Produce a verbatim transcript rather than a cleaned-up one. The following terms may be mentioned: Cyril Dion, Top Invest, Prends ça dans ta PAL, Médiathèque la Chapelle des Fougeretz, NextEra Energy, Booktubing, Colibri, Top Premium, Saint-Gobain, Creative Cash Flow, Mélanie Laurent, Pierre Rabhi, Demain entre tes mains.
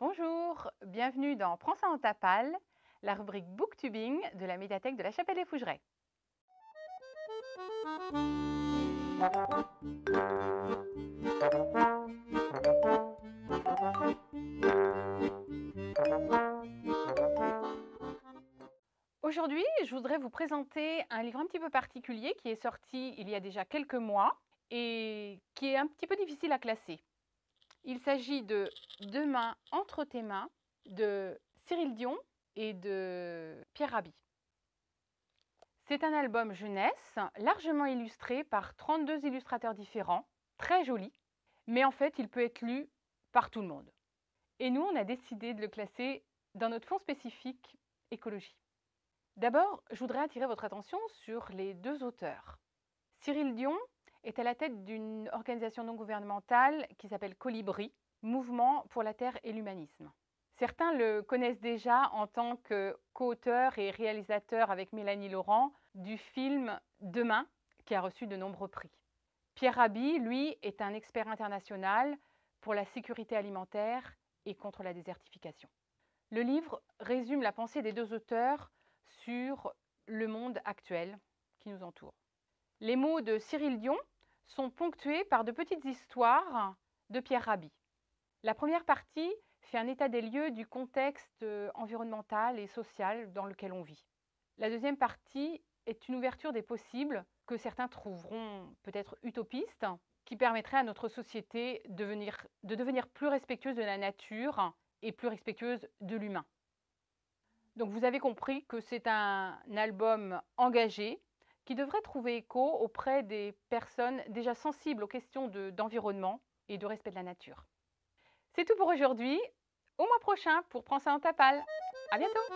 Bonjour, bienvenue dans Prends ça dans ta P A L, la rubrique Booktubing de la médiathèque de la Chapelle-les-Fougerets. Aujourd'hui, je voudrais vous présenter un livre un petit peu particulier qui est sorti il y a déjà quelques mois et qui est un petit peu difficile à classer. Il s'agit de Demain entre tes mains de Cyril Dion et de Pierre Rabhi. C'est un album jeunesse largement illustré par trente-deux illustrateurs différents, très joli, mais en fait il peut être lu par tout le monde. Et nous on a décidé de le classer dans notre fonds spécifique écologie. D'abord, je voudrais attirer votre attention sur les deux auteurs. Cyril Dion est à la tête d'une organisation non gouvernementale qui s'appelle Colibri, Mouvement pour la Terre et l'Humanisme. Certains le connaissent déjà en tant que co-auteur et réalisateur avec Mélanie Laurent du film Demain, qui a reçu de nombreux prix. Pierre Rabhi, lui, est un expert international pour la sécurité alimentaire et contre la désertification. Le livre résume la pensée des deux auteurs sur le monde actuel qui nous entoure. Les mots de Cyril Dion sont ponctués par de petites histoires de Pierre Rabhi. La première partie fait un état des lieux du contexte environnemental et social dans lequel on vit. La deuxième partie est une ouverture des possibles que certains trouveront peut-être utopistes, qui permettrait à notre société de devenir, de devenir plus respectueuse de la nature et plus respectueuse de l'humain. Donc vous avez compris que c'est un album engagé, qui devrait trouver écho auprès des personnes déjà sensibles aux questions d'environnement et de respect de la nature. C'est tout pour aujourd'hui. Au mois prochain pour Prends ça dans ta P A L. À bientôt!